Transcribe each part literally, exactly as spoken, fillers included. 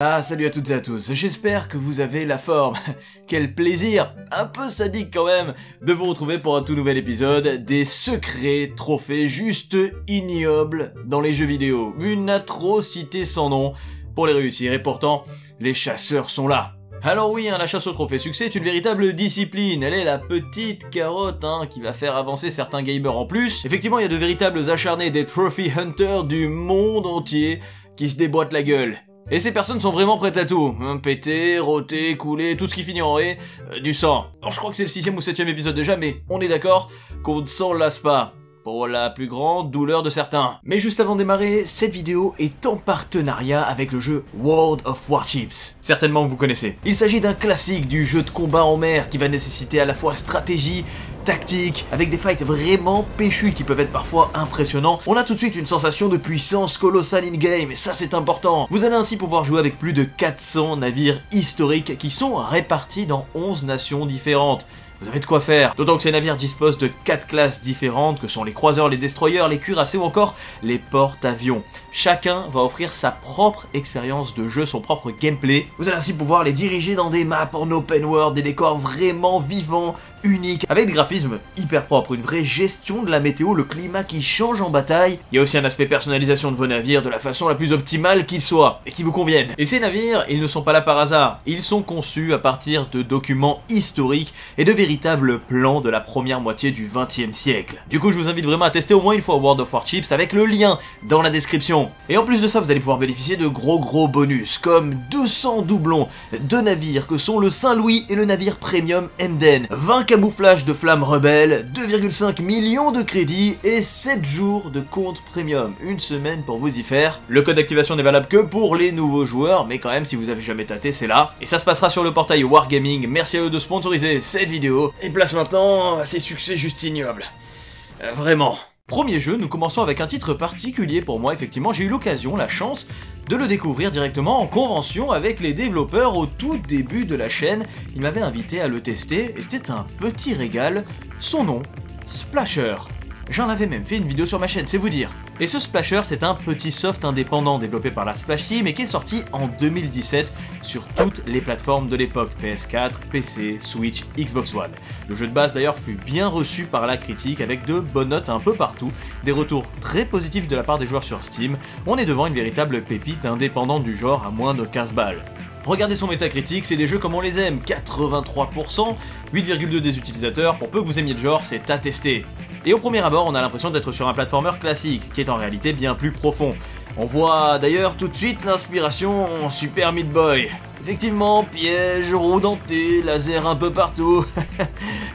Ah, salut à toutes et à tous, j'espère que vous avez la forme. Quel plaisir, un peu sadique quand même, de vous retrouver pour un tout nouvel épisode des secrets trophées juste ignobles dans les jeux vidéo. Une atrocité sans nom pour les réussir, et pourtant, les chasseurs sont là. Alors oui, hein, la chasse au trophée succès est une véritable discipline, elle est la petite carotte hein, qui va faire avancer certains gamers en plus. Effectivement, il y a de véritables acharnés, des trophy hunters du monde entier qui se déboîtent la gueule. Et ces personnes sont vraiment prêtes à tout, péter, roter, couler, tout ce qui finit en haie, euh, du sang. Alors, je crois que c'est le sixième ou septième épisode déjà, mais on est d'accord qu'on ne s'en lasse pas, pour la plus grande douleur de certains. Mais juste avant de démarrer, cette vidéo est en partenariat avec le jeu World of Warships. Certainement que vous connaissez. Il s'agit d'un classique du jeu de combat en mer qui va nécessiter à la fois stratégie, tactique, avec des fights vraiment péchus qui peuvent être parfois impressionnants. On a tout de suite une sensation de puissance colossale in-game, et ça c'est important. Vous allez ainsi pouvoir jouer avec plus de quatre cents navires historiques qui sont répartis dans onze nations différentes. Vous avez de quoi faire, d'autant que ces navires disposent de quatre classes différentes que sont les croiseurs, les destroyers, les cuirassés ou encore les porte-avions. Chacun va offrir sa propre expérience de jeu, son propre gameplay. Vous allez ainsi pouvoir les diriger dans des maps en open world, des décors vraiment vivants, uniques, avec des graphismes hyper propres, une vraie gestion de la météo, le climat qui change en bataille. Il y a aussi un aspect personnalisation de vos navires de la façon la plus optimale qu'ils soient et qui vous conviennent. Et ces navires, ils ne sont pas là par hasard, ils sont conçus à partir de documents historiques et de véritables véritable plan de la première moitié du vingtième siècle. Du coup, je vous invite vraiment à tester au moins une fois World of Warships avec le lien dans la description. Et en plus de ça, vous allez pouvoir bénéficier de gros gros bonus, comme deux cents doublons de navires que sont le Saint-Louis et le navire Premium Emden, vingt camouflages de flammes rebelles, deux virgule cinq millions de crédits et sept jours de compte Premium. Une semaine pour vous y faire. Le code d'activation n'est valable que pour les nouveaux joueurs, mais quand même, si vous avez jamais tâté, c'est là. Et ça se passera sur le portail Wargaming. Merci à eux de sponsoriser cette vidéo. Et place maintenant à ces succès juste ignobles. Euh, vraiment. Premier jeu, nous commençons avec un titre particulier pour moi, effectivement, j'ai eu l'occasion, la chance, de le découvrir directement en convention avec les développeurs au tout début de la chaîne. Ils m'avaient invité à le tester, et c'était un petit régal. Son nom, Splasher. J'en avais même fait une vidéo sur ma chaîne, c'est vous dire. Et ce Splasher, c'est un petit soft indépendant développé par la Splash Team et qui est sorti en deux mille dix-sept sur toutes les plateformes de l'époque, P S quatre, P C, Switch, Xbox One. Le jeu de base d'ailleurs fut bien reçu par la critique avec de bonnes notes un peu partout, des retours très positifs de la part des joueurs sur Steam. On est devant une véritable pépite indépendante du genre à moins de quinze balles. Regardez son métacritique, c'est des jeux comme on les aime, quatre-vingt-trois pour cent, huit virgule deux des utilisateurs, pour peu que vous aimiez le genre, c'est à tester. Et au premier abord, on a l'impression d'être sur un platformer classique, qui est en réalité bien plus profond. On voit d'ailleurs tout de suite l'inspiration en Super Meat Boy. Effectivement, pièges, roues dentées, laser un peu partout,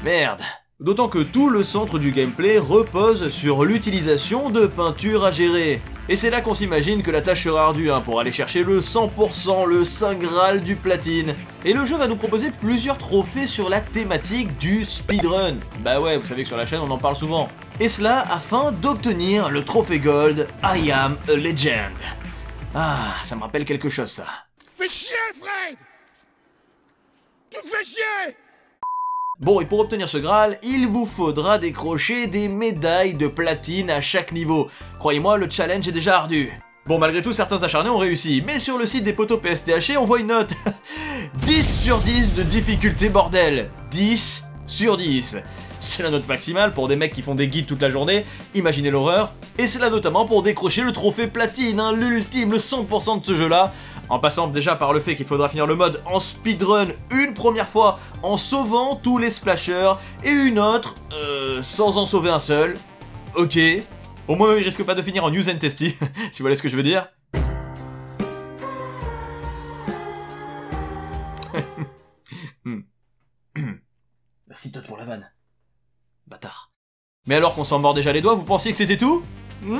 merde. D'autant que tout le centre du gameplay repose sur l'utilisation de peintures à gérer. Et c'est là qu'on s'imagine que la tâche sera ardue hein, pour aller chercher le cent pour cent, le Saint Graal du platine. Et le jeu va nous proposer plusieurs trophées sur la thématique du speedrun. Bah ouais, vous savez que sur la chaîne on en parle souvent. Et cela afin d'obtenir le trophée gold I am a legend. Ah, ça me rappelle quelque chose ça. Fais chier Fred! Tu fais chier! Bon, et pour obtenir ce Graal, il vous faudra décrocher des médailles de platine à chaque niveau. Croyez-moi, le challenge est déjà ardu. Bon, malgré tout, certains acharnés ont réussi, mais sur le site des poteaux P S T H C, on voit une note. dix sur dix de difficulté, bordel. dix sur dix. C'est la note maximale pour des mecs qui font des guides toute la journée, imaginez l'horreur. Et c'est là notamment pour décrocher le trophée platine, hein, l'ultime, le cent pour cent de ce jeu-là. En passant déjà par le fait qu'il faudra finir le mode en speedrun une première fois, en sauvant tous les splashers, et une autre, euh, sans en sauver un seul. Ok. Au moins, il risque pas de finir en news and testy, si vous voyez ce que je veux dire. Merci Todd pour la vanne. Bâtard. Mais alors qu'on s'en mord déjà les doigts, vous pensiez que c'était tout? hmm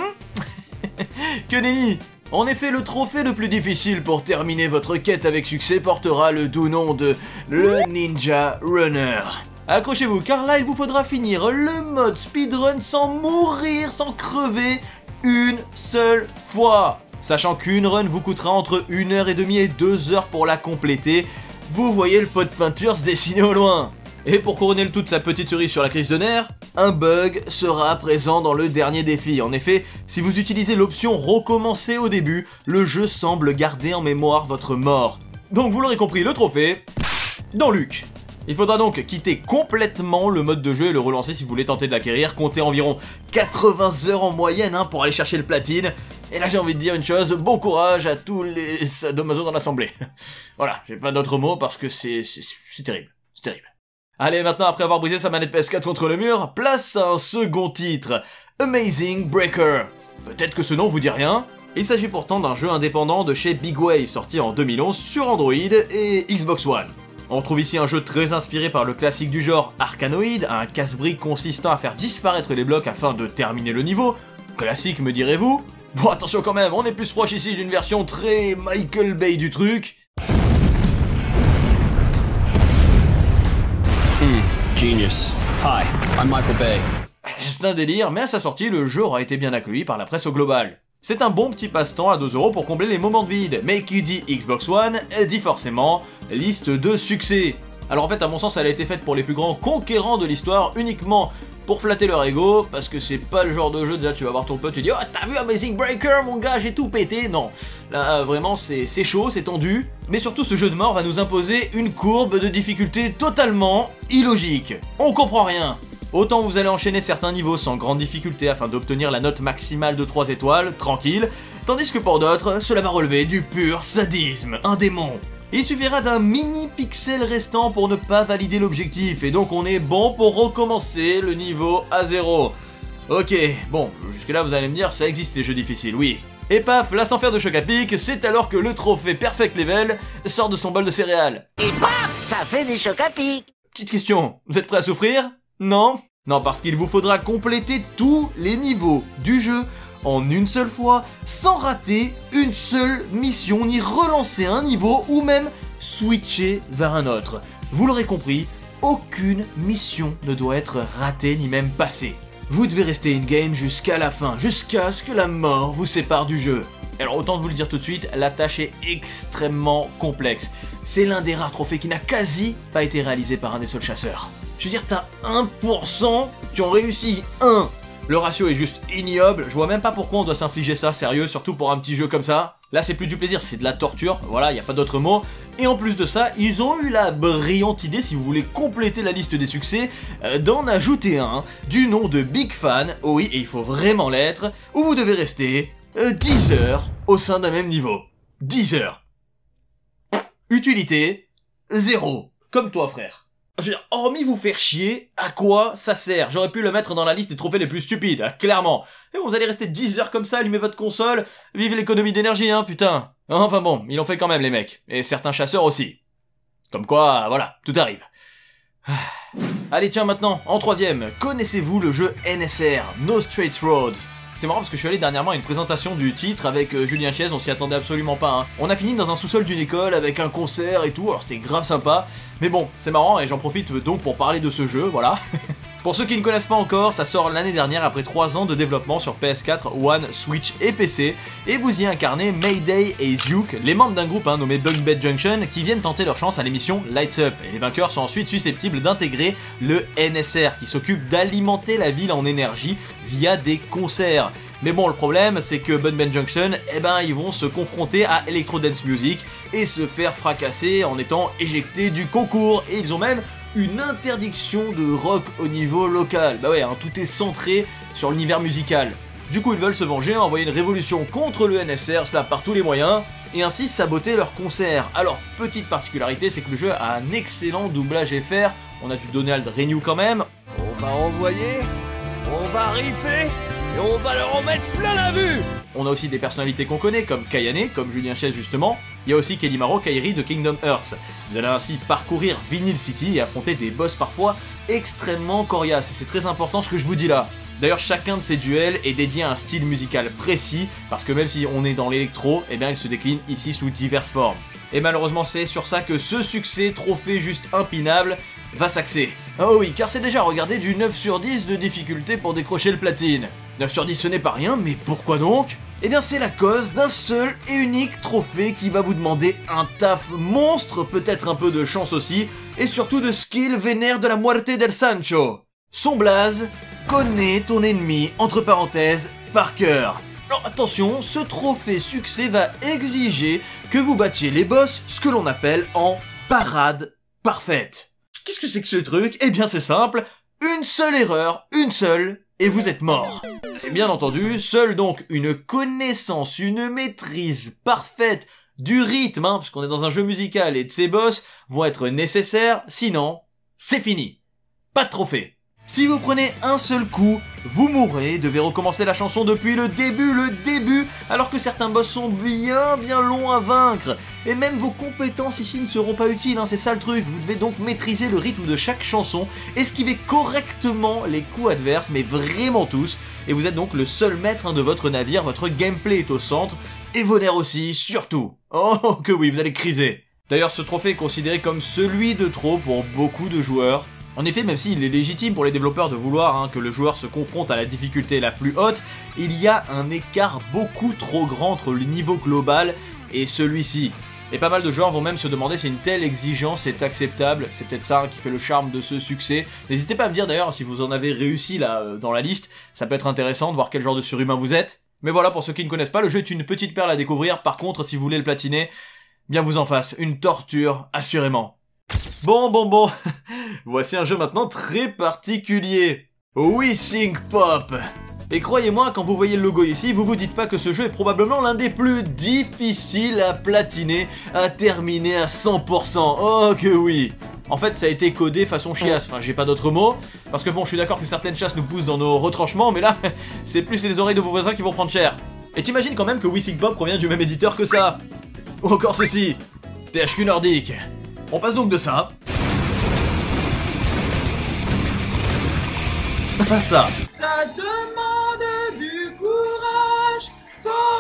Que nenni! En effet, le trophée le plus difficile pour terminer votre quête avec succès portera le doux nom de le Ninja Runner. Accrochez-vous, car là, il vous faudra finir le mode speedrun sans mourir, sans crever, une seule fois. Sachant qu'une run vous coûtera entre une heure trente et deux heures pour la compléter, vous voyez le pot de peinture se dessiner au loin. Et pour couronner le tout de sa petite cerise sur la crise de nerfs, un bug sera présent dans le dernier défi. En effet, si vous utilisez l'option recommencer au début, le jeu semble garder en mémoire votre mort. Donc vous l'aurez compris, le trophée, dans Luc. Il faudra donc quitter complètement le mode de jeu et le relancer si vous voulez tenter de l'acquérir, comptez environ quatre-vingts heures en moyenne hein, pour aller chercher le platine. Et là j'ai envie de dire une chose, bon courage à tous les sadomaso dans l'assemblée. Voilà, j'ai pas d'autres mots parce que c'est terrible, c'est terrible. Allez, maintenant après avoir brisé sa manette P S quatre contre le mur, place à un second titre, Amazing Breaker. Peut-être que ce nom vous dit rien. Il s'agit pourtant d'un jeu indépendant de chez Big Way, sorti en deux mille onze sur Android et Xbox One. On retrouve ici un jeu très inspiré par le classique du genre Arkanoid, un casse-brique consistant à faire disparaître les blocs afin de terminer le niveau. Classique me direz-vous? Bon attention quand même, on est plus proche ici d'une version très Michael Bay du truc. Mmh, genius. Hi, I'm Michael Bay. C'est un délire, mais à sa sortie, le jeu aura été bien accueilli par la presse au global. C'est un bon petit passe-temps à deux euros pour combler les moments de vide, mais qui dit Xbox One, dit forcément liste de succès. Alors en fait, à mon sens, elle a été faite pour les plus grands conquérants de l'histoire uniquement pour flatter leur ego, parce que c'est pas le genre de jeu, déjà tu vas voir ton pote, tu dis « Oh, t'as vu Amazing Breaker, mon gars, j'ai tout pété !» Non, là vraiment c'est chaud, c'est tendu, mais surtout ce jeu de mort va nous imposer une courbe de difficulté totalement illogique. On comprend rien. Autant vous allez enchaîner certains niveaux sans grande difficulté afin d'obtenir la note maximale de trois étoiles, tranquille, tandis que pour d'autres, cela va relever du pur sadisme, un démon. Il suffira d'un mini pixel restant pour ne pas valider l'objectif, et donc on est bon pour recommencer le niveau à zéro. Ok, bon, jusque là vous allez me dire, ça existe les jeux difficiles, oui. Et paf, là sans faire de choc à pic, c'est alors que le trophée Perfect Level sort de son bol de céréales. Et paf, ça fait des chocs à pic. Petite question, vous êtes prêts à souffrir ? Non ? Non, parce qu'il vous faudra compléter tous les niveaux du jeu en une seule fois, sans rater une seule mission, ni relancer un niveau, ou même switcher vers un autre. Vous l'aurez compris, aucune mission ne doit être ratée, ni même passée. Vous devez rester in-game jusqu'à la fin, jusqu'à ce que la mort vous sépare du jeu. Alors autant vous le dire tout de suite, la tâche est extrêmement complexe. C'est l'un des rares trophées qui n'a quasi pas été réalisé par un des seuls chasseurs. Je veux dire, t'as un pour cent qui ont réussi, un. Le ratio est juste ignoble, je vois même pas pourquoi on doit s'infliger ça, sérieux, surtout pour un petit jeu comme ça. Là c'est plus du plaisir, c'est de la torture, voilà, y a pas d'autre mot. Et en plus de ça, ils ont eu la brillante idée, si vous voulez compléter la liste des succès, euh, d'en ajouter un, du nom de Big Fan, oh oui, et il faut vraiment l'être, où vous devez rester euh, dix heures au sein d'un même niveau. dix heures. Utilité, zéro. Comme toi frère. Je veux dire, hormis vous faire chier, à quoi ça sert? J'aurais pu le mettre dans la liste des trophées les plus stupides, hein, clairement. Et bon, vous allez rester dix heures comme ça, allumez votre console, vive l'économie d'énergie, hein, putain. Enfin bon, ils l'ont fait quand même, les mecs. Et certains chasseurs aussi. Comme quoi, voilà, tout arrive. Ah. Allez, tiens, maintenant, en troisième, connaissez-vous le jeu N S R, No Straight Roads? C'est marrant parce que je suis allé dernièrement à une présentation du titre avec euh, Julien Chièze, on s'y attendait absolument pas. Hein. On a fini dans un sous-sol d'une école avec un concert et tout, alors c'était grave sympa. Mais bon, c'est marrant et j'en profite donc pour parler de ce jeu, voilà. Pour ceux qui ne connaissent pas encore, ça sort l'année dernière après trois ans de développement sur P S quatre, One, Switch et P C. Et vous y incarnez Mayday et Zuke, les membres d'un groupe hein, nommé Bug Bed Junction, qui viennent tenter leur chance à l'émission Lights Up. Et les vainqueurs sont ensuite susceptibles d'intégrer le N S R, qui s'occupe d'alimenter la ville en énergie via des concerts. Mais bon, le problème, c'est que Bug Bed Junction, eh ben, ils vont se confronter à Electro Dance Music et se faire fracasser en étant éjectés du concours. Et ils ont même une interdiction de rock au niveau local. Bah ouais, hein, tout est centré sur l'univers musical. Du coup, ils veulent se venger, envoyer une révolution contre le N S R, cela par tous les moyens, et ainsi saboter leurs concerts. Alors, petite particularité, c'est que le jeu a un excellent doublage F R. On a du Donald Renew quand même. On va envoyer, on va riffer. Et on va leur en mettre plein la vue. On a aussi des personnalités qu'on connaît, comme Kayane, comme Julien Chièze justement. Il y a aussi Kelly Maro, Kairi de Kingdom Hearts. Vous allez ainsi parcourir Vinyl City et affronter des boss parfois extrêmement coriaces. Et c'est très important ce que je vous dis là. D'ailleurs, chacun de ces duels est dédié à un style musical précis, parce que même si on est dans l'électro, eh bien il se décline ici sous diverses formes. Et malheureusement, c'est sur ça que ce succès, trophée juste impinable, va s'axer. Oh oui, car c'est déjà regardé du neuf sur dix de difficulté pour décrocher le platine. neuf sur dix ce n'est pas rien, mais pourquoi donc? Eh bien c'est la cause d'un seul et unique trophée qui va vous demander un taf monstre, peut-être un peu de chance aussi, et surtout de skill vénère de la muerte del Sancho. Son blaze, connais ton ennemi, entre parenthèses, par cœur. Alors attention, ce trophée succès va exiger que vous battiez les boss, ce que l'on appelle en parade parfaite. Qu'est-ce que c'est que ce truc? Eh bien c'est simple, une seule erreur, une seule, et vous êtes mort. Et bien entendu, seule donc une connaissance, une maîtrise parfaite du rythme, hein, parce qu'on est dans un jeu musical et de ses boss, vont être nécessaires, sinon, c'est fini. Pas de trophée. Si vous prenez un seul coup, vous mourrez, devez recommencer la chanson depuis le début, le début, alors que certains boss sont bien bien longs à vaincre. Et même vos compétences ici ne seront pas utiles, hein, c'est ça le truc, vous devez donc maîtriser le rythme de chaque chanson, esquiver correctement les coups adverses, mais vraiment tous, et vous êtes donc le seul maître hein, de votre navire, votre gameplay est au centre, et vos nerfs aussi, surtout. Oh que oui, vous allez criser. D'ailleurs ce trophée est considéré comme celui de trop pour beaucoup de joueurs. En effet, même s'il est légitime pour les développeurs de vouloir hein, que le joueur se confronte à la difficulté la plus haute, il y a un écart beaucoup trop grand entre le niveau global et celui-ci. Et pas mal de joueurs vont même se demander si une telle exigence est acceptable, c'est peut-être ça hein, qui fait le charme de ce succès. N'hésitez pas à me dire d'ailleurs si vous en avez réussi là euh, dans la liste, ça peut être intéressant de voir quel genre de surhumain vous êtes. Mais voilà, pour ceux qui ne connaissent pas, le jeu est une petite perle à découvrir, par contre si vous voulez le platiner, bien vous en fasse, une torture assurément. Bon bon bon, voici un jeu maintenant très particulier, Whisink Pop. Et croyez-moi, quand vous voyez le logo ici, vous vous dites pas que ce jeu est probablement l'un des plus difficiles à platiner, à terminer à cent pour cent, oh que oui. En fait ça a été codé façon chiasse, enfin j'ai pas d'autre mot, parce que bon je suis d'accord que certaines chasses nous poussent dans nos retranchements, mais là c'est plus les oreilles de vos voisins qui vont prendre cher. Et t'imagines quand même que Whisink Pop provient du même éditeur que ça, ou encore ceci, T H Q Nordique. On passe donc de ça à ça. Ça demande du courage, Pokémon.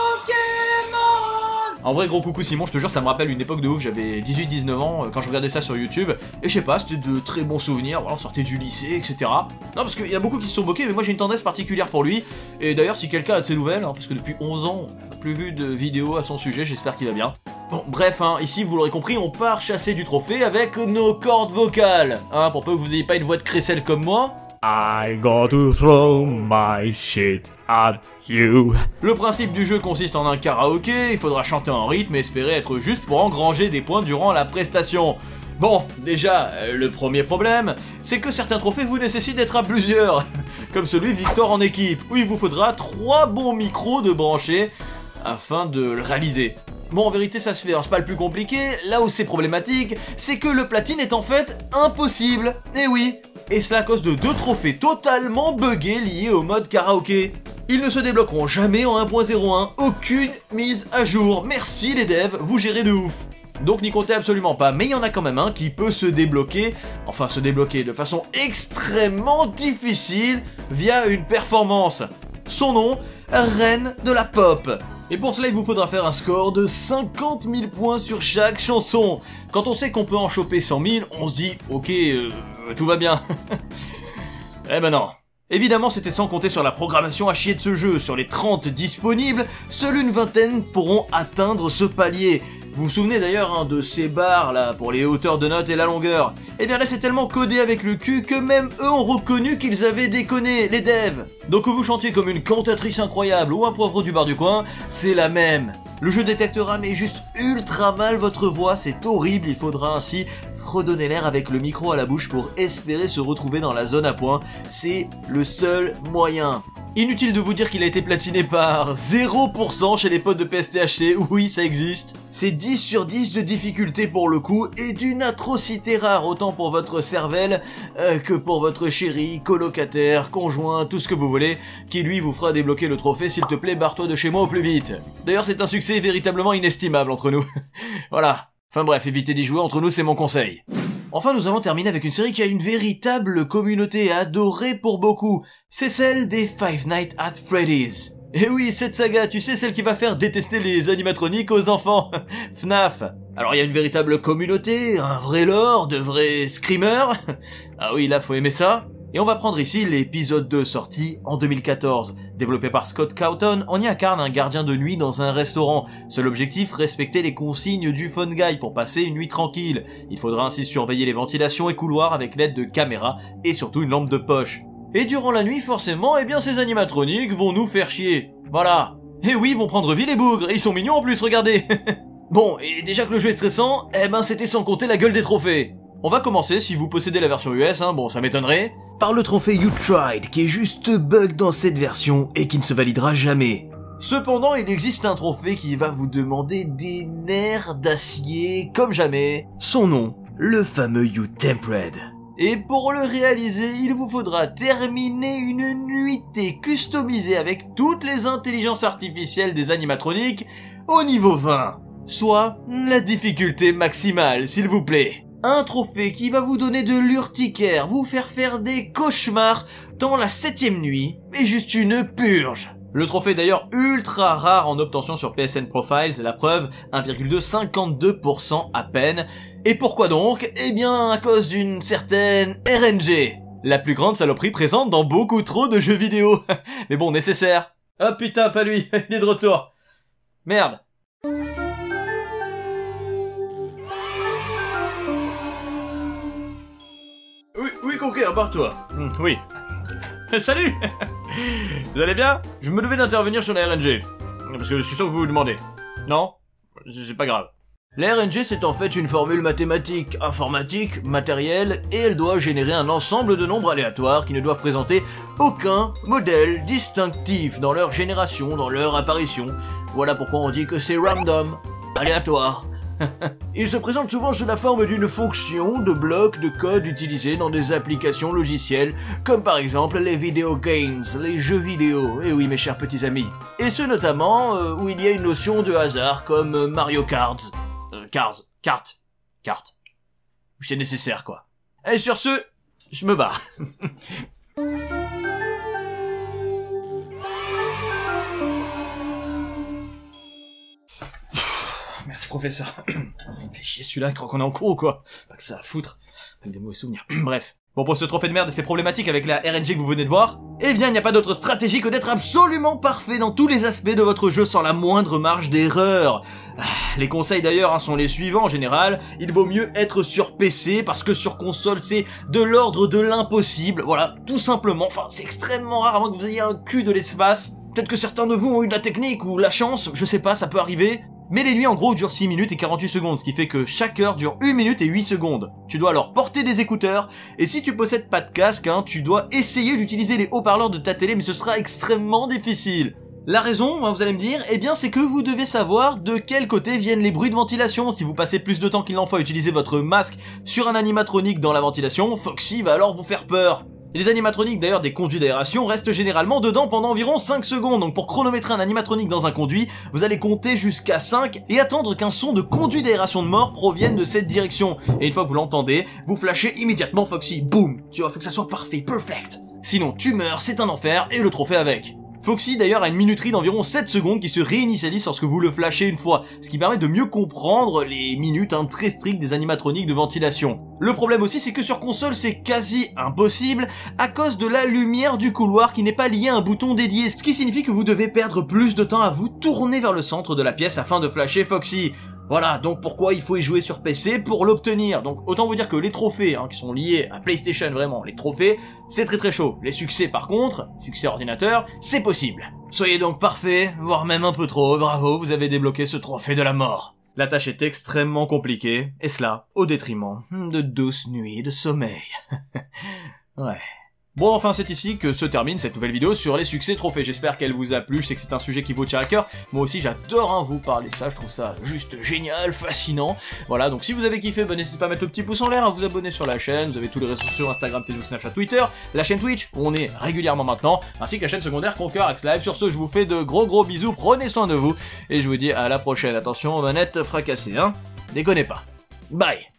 En vrai, gros coucou Simon, je te jure, ça me rappelle une époque de ouf. J'avais dix-huit dix-neuf ans quand je regardais ça sur YouTube. Et je sais pas, c'était de très bons souvenirs. Voilà, on sortait du lycée, et cetera. Non, parce qu'il y a beaucoup qui se sont moqués, mais moi j'ai une tendresse particulière pour lui. Et d'ailleurs, si quelqu'un a de ses nouvelles, hein, parce que depuis onze ans, on n'a plus vu de vidéos à son sujet, j'espère qu'il va bien. Bon, bref, hein, ici, vous l'aurez compris, on part chasser du trophée avec nos cordes vocales. Hein, pour peu que vous n'ayez pas une voix de crécelle comme moi. I got to throw my shit at you. Le principe du jeu consiste en un karaoké, il faudra chanter en rythme et espérer être juste pour engranger des points durant la prestation. Bon, déjà, le premier problème, c'est que certains trophées vous nécessitent d'être à plusieurs. Comme celui Victor en équipe, où il vous faudra trois bons micros de brancher afin de le réaliser. Bon, en vérité, ça se fait, hein, c'est pas le plus compliqué. Là où c'est problématique, c'est que le platine est en fait impossible. Eh oui, et cela à cause de deux trophées totalement buggés liés au mode karaoké. Ils ne se débloqueront jamais en un point zéro un, aucune mise à jour. Merci les devs, vous gérez de ouf. Donc n'y comptez absolument pas, mais il y en a quand même un qui peut se débloquer, enfin se débloquer de façon extrêmement difficile via une performance. Son nom, Reine de la Pop. Et pour cela, il vous faudra faire un score de cinquante mille points sur chaque chanson. Quand on sait qu'on peut en choper cent mille, on se dit « Ok, euh, tout va bien ». Eh ben non. Évidemment, c'était sans compter sur la programmation à chier de ce jeu. Sur les trente disponibles, seule une vingtaine pourront atteindre ce palier. Vous vous souvenez d'ailleurs hein, de ces barres là, pour les hauteurs de notes et la longueur. Et bien là c'est tellement codé avec le cul que même eux ont reconnu qu'ils avaient déconné, les devs. Donc que vous chantiez comme une cantatrice incroyable ou un poivre du bar du coin, c'est la même. Le jeu détectera mais juste ultra mal votre voix, c'est horrible, il faudra ainsi redonner l'air avec le micro à la bouche pour espérer se retrouver dans la zone à points, c'est le seul moyen. Inutile de vous dire qu'il a été platiné par zéro pour cent chez les potes de P S T H C, oui ça existe. C'est dix sur dix de difficulté pour le coup et d'une atrocité rare autant pour votre cervelle euh, que pour votre chéri, colocataire, conjoint, tout ce que vous voulez, qui lui vous fera débloquer le trophée, s'il te plaît barre-toi de chez moi au plus vite. D'ailleurs c'est un succès véritablement inestimable entre nous. Voilà. Enfin bref, évitez d'y jouer entre nous, c'est mon conseil. Enfin, nous allons terminer avec une série qui a une véritable communauté adorée pour beaucoup. C'est celle des Five Nights at Freddy's. Et oui, cette saga, tu sais, celle qui va faire détester les animatroniques aux enfants. F N A F. Alors, il y a une véritable communauté, un vrai lore, de vrais screamers. Ah oui, là, faut aimer ça. Et on va prendre ici l'épisode deux sorti en deux mille quatorze. Développé par Scott Cawthon, on y incarne un gardien de nuit dans un restaurant. Seul objectif, respecter les consignes du Phone Guy pour passer une nuit tranquille. Il faudra ainsi surveiller les ventilations et couloirs avec l'aide de caméras et surtout une lampe de poche. Et durant la nuit, forcément, eh bien ces animatroniques vont nous faire chier. Voilà. Et oui, ils vont prendre vie les bougres, ils sont mignons en plus, regardez. Bon, et déjà que le jeu est stressant, eh ben c'était sans compter la gueule des trophées. On va commencer, si vous possédez la version U S, hein, bon ça m'étonnerait, par le trophée You Tried, qui est juste bug dans cette version et qui ne se validera jamais. Cependant, il existe un trophée qui va vous demander des nerfs d'acier comme jamais. Son nom, le fameux You Tempered. Et pour le réaliser, il vous faudra terminer une nuitée customisée avec toutes les intelligences artificielles des animatroniques au niveau vingt. Soit la difficulté maximale, s'il vous plaît. Un trophée qui va vous donner de l'urticaire, vous faire faire des cauchemars, tant la septième nuit est juste une purge. Le trophée est d'ailleurs ultra rare en obtention sur P S N Profiles, la preuve, un virgule cinquante-deux pour cent à peine. Et pourquoi donc? Eh bien à cause d'une certaine R N G, la plus grande saloperie présente dans beaucoup trop de jeux vidéo. Mais bon, nécessaire. Ah putain, pas lui, il est de retour. Merde. Ok, repars-toi. Mmh, oui. Salut. Vous allez bien? Je me devais d'intervenir sur la R N G. Parce que je suis sûr que vous vous demandez. Non? C'est pas grave. La R N G, c'est en fait une formule mathématique, informatique, matérielle, et elle doit générer un ensemble de nombres aléatoires qui ne doivent présenter aucun modèle distinctif dans leur génération, dans leur apparition. Voilà pourquoi on dit que c'est random, aléatoire. Il se présente souvent sous la forme d'une fonction, de blocs, de code utilisés dans des applications logicielles, comme par exemple les video games, les jeux vidéo, et oui mes chers petits amis. Et ce notamment euh, où il y a une notion de hasard comme euh, Mario Kart. Euh, Kart. Kart. Kart. C'est nécessaire quoi. Et sur ce, je me barre. Merci professeur. Il fait chier celui-là, il croit qu'on est en cours ou quoi? Pas que ça à foutre. Avec des mauvais souvenirs. Bref. Bon, pour ce trophée de merde et ses problématiques avec la R N G que vous venez de voir, eh bien il n'y a pas d'autre stratégie que d'être absolument parfait dans tous les aspects de votre jeu sans la moindre marge d'erreur. Les conseils d'ailleurs hein, sont les suivants en général. Il vaut mieux être sur P C parce que sur console c'est de l'ordre de l'impossible. Voilà, tout simplement. Enfin, c'est extrêmement rare avant que vous ayez un cul de l'espace. Peut-être que certains de vous ont eu de la technique ou la chance, je sais pas, ça peut arriver. Mais les nuits en gros durent six minutes et quarante-huit secondes, ce qui fait que chaque heure dure une minute et huit secondes. Tu dois alors porter des écouteurs, et si tu possèdes pas de casque, hein, tu dois essayer d'utiliser les haut-parleurs de ta télé, mais ce sera extrêmement difficile. La raison, hein, vous allez me dire, eh bien c'est que vous devez savoir de quel côté viennent les bruits de ventilation. Si vous passez plus de temps qu'il n'en faut à utiliser votre masque sur un animatronique dans la ventilation, Foxy va alors vous faire peur. Et les animatroniques d'ailleurs des conduits d'aération restent généralement dedans pendant environ cinq secondes, donc pour chronométrer un animatronique dans un conduit, vous allez compter jusqu'à cinq et attendre qu'un son de conduit d'aération de mort provienne de cette direction. Et une fois que vous l'entendez, vous flashez immédiatement Foxy, boum. Tu vois, faut que ça soit parfait, perfect. Sinon tu meurs, c'est un enfer, et le trophée avec. Foxy d'ailleurs a une minuterie d'environ sept secondes qui se réinitialise lorsque vous le flashez une fois, ce qui permet de mieux comprendre les minutes hein, très strictes des animatroniques de ventilation. Le problème aussi c'est que sur console c'est quasi impossible à cause de la lumière du couloir qui n'est pas liée à un bouton dédié, ce qui signifie que vous devez perdre plus de temps à vous tourner vers le centre de la pièce afin de flasher Foxy. Voilà, donc pourquoi il faut y jouer sur P C pour l'obtenir. Donc autant vous dire que les trophées hein, qui sont liés à PlayStation, vraiment, les trophées, c'est très très chaud. Les succès par contre, succès ordinateur, c'est possible. Soyez donc parfait, voire même un peu trop, bravo, vous avez débloqué ce trophée de la mort. La tâche est extrêmement compliquée, et cela au détriment de douces nuits de sommeil. Ouais... Bon, enfin c'est ici que se termine cette nouvelle vidéo sur les succès trophées. J'espère qu'elle vous a plu, je sais que c'est un sujet qui vous tient à cœur. Moi aussi j'adore hein, vous parler ça, je trouve ça juste génial, fascinant. Voilà, donc si vous avez kiffé, bah, n'hésitez pas à mettre le petit pouce en l'air, à vous abonner sur la chaîne. Vous avez tous les réseaux sociaux, Instagram, Facebook, Snapchat, Twitter. La chaîne Twitch, où on est régulièrement maintenant. Ainsi que la chaîne secondaire Conquer Axe Live. Sur ce, je vous fais de gros gros bisous, prenez soin de vous. Et je vous dis à la prochaine. Attention, on va net fracasser, hein. Déconnez pas. Bye.